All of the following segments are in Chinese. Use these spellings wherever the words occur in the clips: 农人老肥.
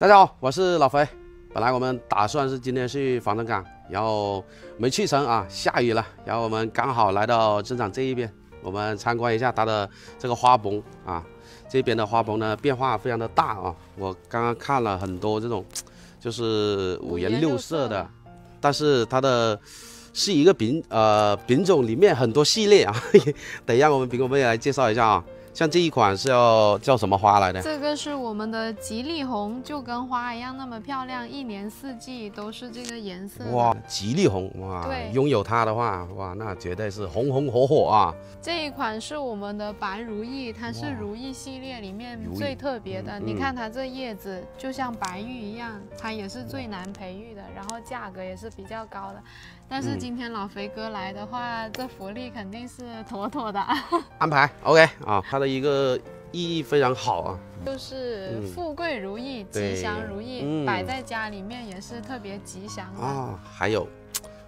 大家好，我是老肥。本来我们打算是今天去防城港，然后没去成啊，下雨了。然后我们刚好来到增长这一边，我们参观一下它的这个花棚啊。这边的花棚呢变化非常的大啊，我刚刚看了很多这种，就是五颜六色的，但是它的是一个品种里面很多系列啊。等一下我们品种妹来介绍一下啊。 像这一款是叫什么花来的？这个是我们的吉利红，就跟花一样那么漂亮，一年四季都是这个颜色。哇，吉利红哇！对，拥有它的话，哇，那绝对是红红火火啊！这一款是我们的白如意，它是如意系列里面最特别的。你看它这叶子就像白玉一样，它也是最难培育的，然后价格也是比较高的。但是今天老肥哥来的话，这福利肯定是妥妥的安排。OK 啊，它的 一个意义非常好啊，就是富贵如意、吉祥如意，摆在家里面也是特别吉祥的啊。还有，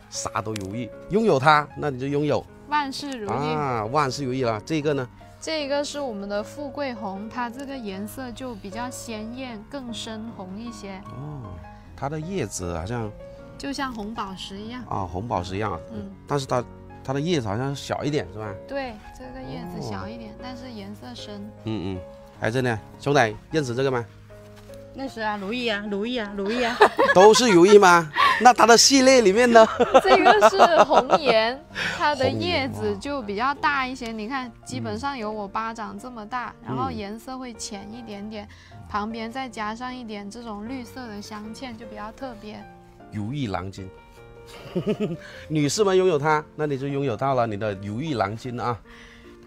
啥都如意，拥有它，那你就拥有万事如意啊，万事如意了。这个呢？ 这个是我们的富贵红，它这个颜色就比较鲜艳，更深红一些。哦，它的叶子好像就像红宝石一样啊，红宝石一样。嗯，但是它的叶子好像小一点是吧？对，这个叶子小一点，但是颜色深。嗯嗯，哎，真的，兄弟认识这个吗？认识啊，如意啊，如意啊，如意啊，都是如意吗？那它的系列里面呢？这个是红颜，它的叶子就比较大一些，你看，基本上有我巴掌这么大，然后颜色会浅一点点，旁边再加上一点这种绿色的镶嵌，就比较特别。如意郎君。 女士们拥有它，那你就拥有到了你的如意郎君啊。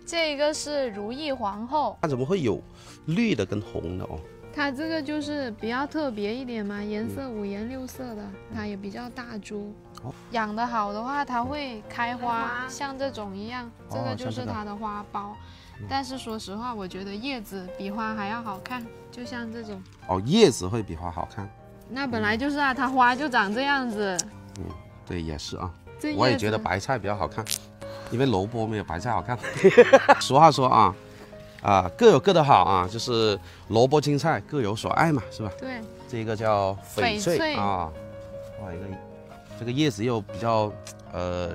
这个是如意皇后，它怎么会有绿的跟红的哦？它这个就是比较特别一点嘛，颜色五颜六色的，它也比较大株。哦、养得好的话，它会开花，像这种一样，这个就是它的花苞。哦 但是说实话，我觉得叶子比花还要好看，就像这种。哦，叶子会比花好看？那本来就是啊，它花就长这样子。嗯。 对，也是啊，我也觉得白菜比较好看，因为萝卜没有白菜好看。俗话说啊，各有各的好啊，就是萝卜青菜各有所爱嘛，是吧？对，这个叫翡翠啊，哇，一个这个叶子又比较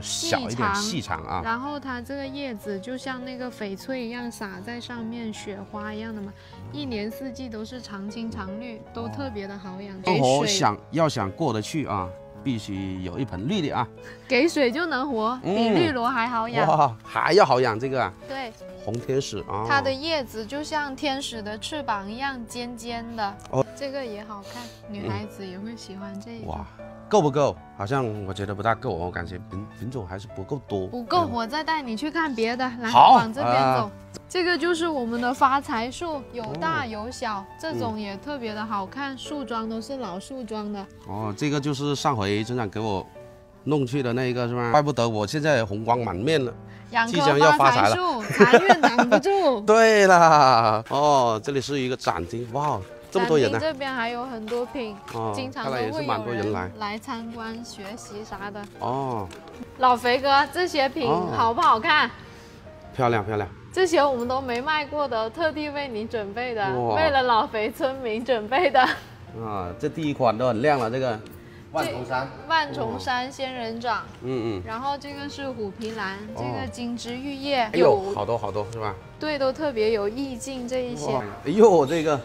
小一点，细长啊。然后它这个叶子就像那个翡翠一样撒在上面，雪花一样的嘛，一年四季都是常青常绿，都特别的好养。生活要想过得去啊。 必须有一盆绿的啊，给水就能活，比绿萝还好养，哇，还要好养这个啊。对，红天使啊，它的叶子就像天使的翅膀一样尖尖的，哦，这个也好看，女孩子也会喜欢这个。哇，够不够？好像我觉得不大够，我感觉品种还是不够多。不够，我再带你去看别的，来，往这边走。这个就是我们的发财树，有大有小，这种也特别的好看，树桩都是老树桩的。哦，这个就是上回村长给我弄去的那个是吗？怪不得我现在红光满面了，即将要发财了，财运挡不住。对啦，哦，这里是一个展厅，哇，这么多人呢、啊。这边还有很多品，哦、经常都会有人来参观、学习啥的。哦，老肥哥，这些品好不好看？哦、漂亮，漂亮。 这些我们都没卖过的，特地为你准备的，为了老肥村民准备的。啊，这第一款都很亮了，这个万重山，万重山仙人掌，嗯嗯，然后这个是虎皮兰，这个金枝玉叶，哎呦，好多好多是吧？对，都特别有意境这一些。哎呦，这个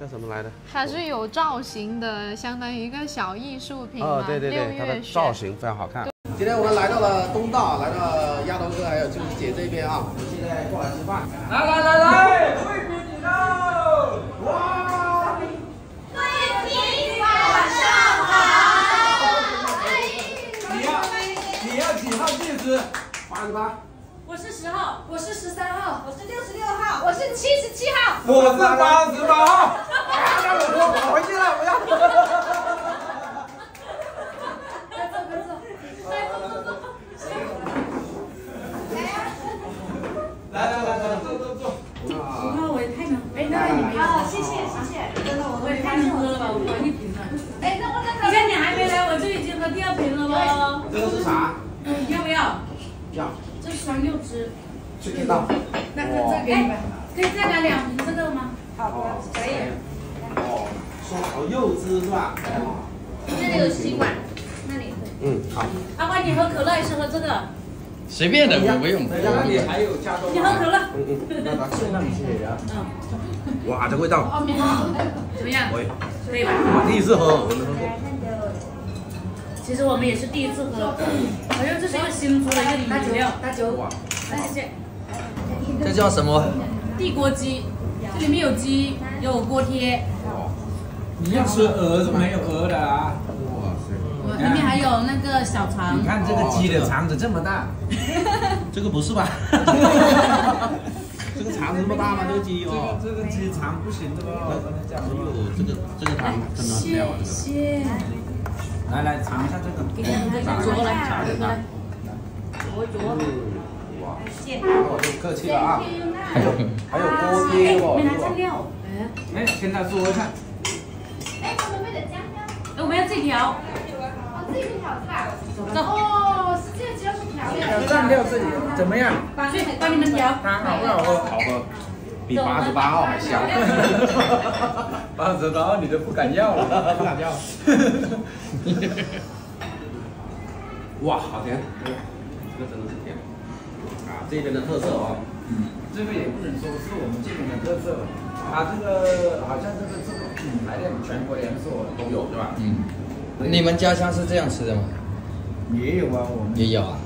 叫什么来的？它是有造型的，相当于一个小艺术品嘛。对对对，它的造型非常好看。 今天我们来到了东大，来到丫头哥还有秋姐这边啊，我们现在过来吃饭。来来来来，最便宜喽！哇，最便宜晚上好。你要几号戒指？88。我是10号，我是13号，我是66号，我是77号，我是88号。让我说，我回去了，我要。 香柚汁，知道。那这给你吧，可以再来2瓶这个吗？好，可以。哦，绞肉之乱。这里有吸管，那里可以。嗯，好。阿花，你喝可乐还是喝这个？随便的，我不用。那里还有加多。你喝可乐。那拿去那里去呀。嗯。哇，这味道。怎么样？可以吧？我第一次喝，我没喝过。 其实我们也是第一次喝，好像这是一个新出的一个饮料。大酒，来谢谢。这叫什么？地锅鸡，这里面有鸡，有锅贴。你要吃鹅是没有鹅的啊！哇塞，里面还有那个小肠。你看这个鸡的肠子这么大，这个不是吧？这个肠子这么大吗？这个鸡哦，这个鸡肠不行的哦。这个汤真的很妙啊！谢谢。 来来尝一下这个，给你们尝一下，尝一下。哇，我就客气了啊！还有锅贴哦，没拿酱料。哎，现在做一下。哎，我们没得酱料。哎，我们要自己调。哦，自己调是吧？走。哦，是这只要是调料。酱料自己怎么样？帮你们调。汤好不好喝？好喝，比88号还香。88号你都不敢要了，不敢要。 哇，好甜！这个真的是甜啊，这边的特色哦。嗯，这个也不能说是我们这边的特色吧。啊，这个好像这个品牌店全国连锁都有是吧？嗯。你们家乡是这样吃的吗？也有啊，我们也有啊，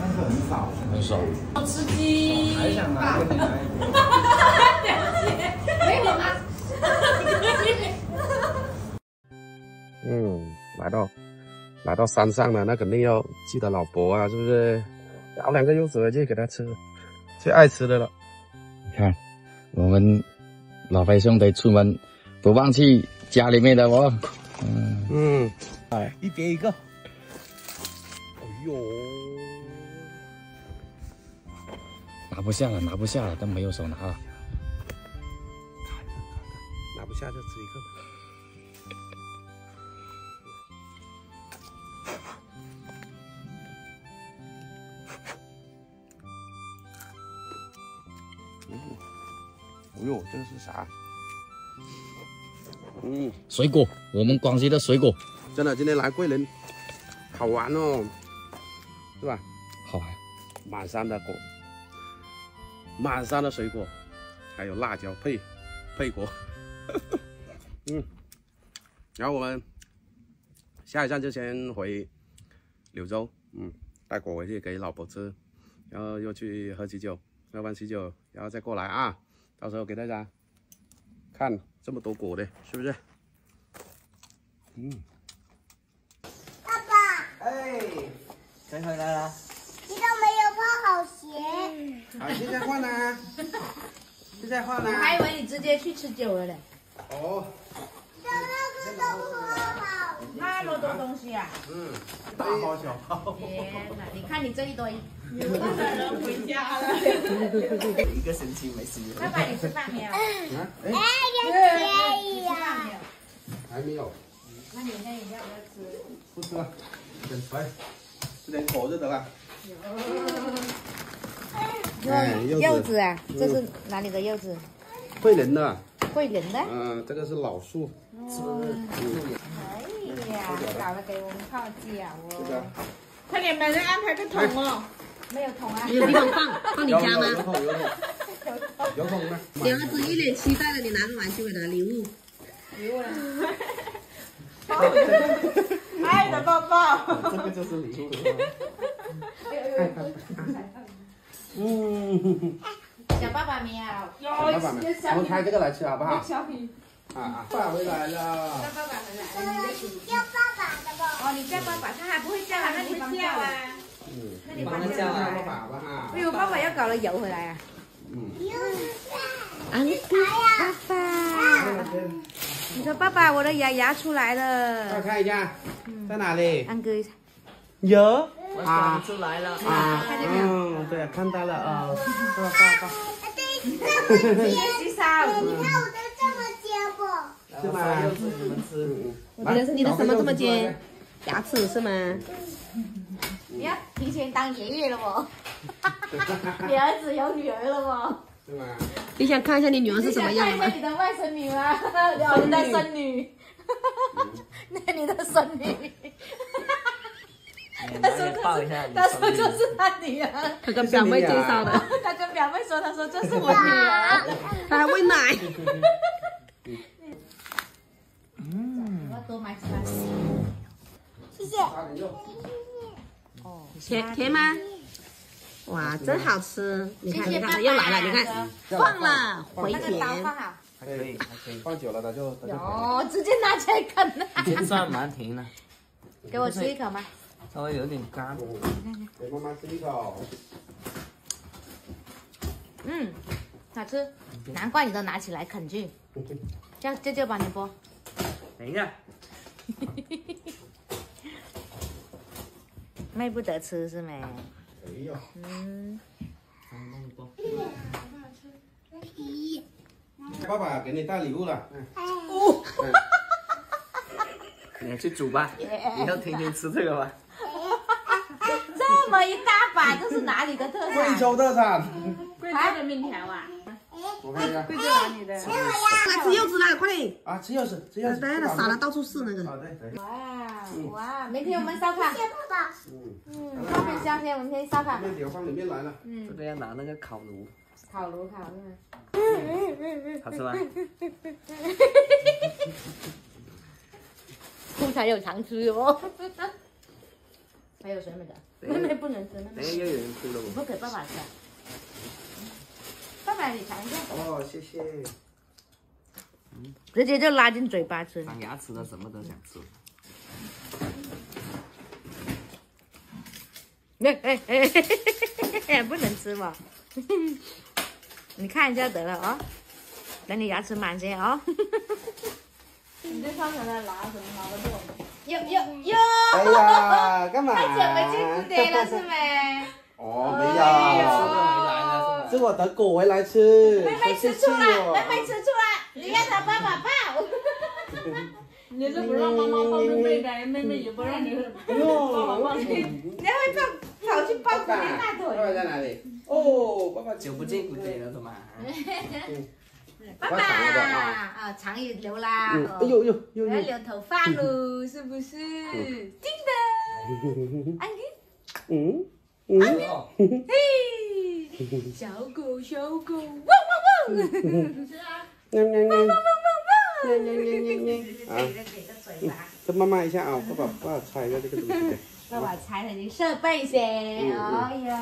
但是很少，很少。好吃鸡。还想拿给你来一个。没有吗？ 嗯，来到山上了，那肯定要记得老婆啊，是不是？熬两个柚子就给他吃，最爱吃的了。你看，我们老白兄弟出门不忘记家里面的哦。嗯，哎，一别一个。哎呦，拿不下了，都没有手拿了。拿不下就吃一个。 哎呦，这是啥？嗯，水果，我们广西的水果。真的，今天来桂林，好玩哦，是吧？好玩，满山的果，满山的水果，还有辣椒配果。嗯，然后我们下一站就先回柳州，嗯，带果回去给老婆吃，然后又去喝喜酒，喝完喜酒，然后再过来啊。 到时候给大家看这么多果的，是不是？嗯。爸爸。哎，谁回来了？你都没有泡好鞋。好，现在换啦。现在换啦。我还以为你直接去吃酒了嘞。哦。这那个都泡好。那么多东西啊。嗯。大包小包。天哪！你看你这一堆。 有多少人回家了？一个星期没洗。爸爸，你吃饭没有？啊？哎，可以呀。还没有。那你那你要不要吃？不吃了，等来，吃点果就得了。有。柚子啊，这是哪里的柚子？桂林的。桂林的。嗯，这个是老树。哎呀，搞得给我们泡脚哦。快点把人安排个桶哦。 没有桶啊，没有地方放你家吗？有桶吗？小儿子一脸期待的，你拿个玩具给他礼物。礼物了。爱的抱抱。这个就是礼物了。嗯。小爸爸没有。小爸爸没有。我们开这个来吃好不好？小品。啊，爸回来了。叫爸爸回来了。叫爸爸的吧。哦，你叫爸爸，他还不会叫啊，那你会叫啊。 那你帮他叫啊，爸爸哈！哎呦，爸爸要搞了油回来啊！嗯，爸爸，你说爸爸，我的牙出来了。快看一下，在哪里？安哥一下。有啊，出来了啊！嗯，对，看到了啊。爸爸，这么尖，你看我的这么尖不？是吗？你们吃。我觉得是你的什么这么尖？牙齿是吗？ 你要提前当爷爷了哦，你儿子有女儿了哦，对吗？你想看一下你女儿是什么样吗？你想看一下你的外甥女吗？你的孙女。你的孙女。他说就是他女儿。他跟表妹介绍的。他跟表妹说，他说这是我女儿。他还喂奶。嗯。我要多买几包。谢谢。哦，甜吗？哇，真好吃！你看，你看，又来了，你看，放了，回甜。还可以，放久了它就。有，直接拿起来啃了。甜酸蛮甜的。给我吃一口吗？稍微有点干。给妈妈吃一口。嗯，好吃，难怪你都拿起来啃去。叫舅舅帮你剥。等一下。妹不得吃是没？没有。嗯。爸爸给你带礼物了。哦。你去煮吧，以后天天吃这个吧。这么一大把，这是哪里的特产？贵州特产。贵州的面条啊。我看一下。贵州哪里的？来吃柚子啦，快点！啊，吃柚子，吃柚子。对了，撒了到处是那个。啊对。哇，明天我们烧烤。谢谢爸爸。放冰箱先，我们先烧烤。面条放里面来了。这个要拿那个烤炉。烤炉。好吃吗？通常有常吃哦。还有谁没吃？妹妹不能吃，妹妹。又有人吃了，你不给爸爸吃。爸爸，你尝一下。哦，谢谢。直接就拉进嘴巴吃。长牙齿的什么都想吃。不能吃嘛。你看一下得了啊，等你牙齿满些啊。你这上场在拿什么拿得动？哟！哎呀，干嘛？太久没去吃爹了是没？哦，没有，这我等狗回来吃。妹妹吃出来，你看他爸爸抱。你这不让妈妈抱妹妹的，妹妹也不让你抱爸爸，你还跑去抱姑娘大腿。爸爸在哪里？哦，爸爸久不见姑爹了，怎么？爸爸啊，长也留啦，又留头发喽，是不是？真的，嘿，小狗，汪汪汪，再慢慢一下啊，爸爸拆一下这个东西，爸爸拆了你设备先，哎呀，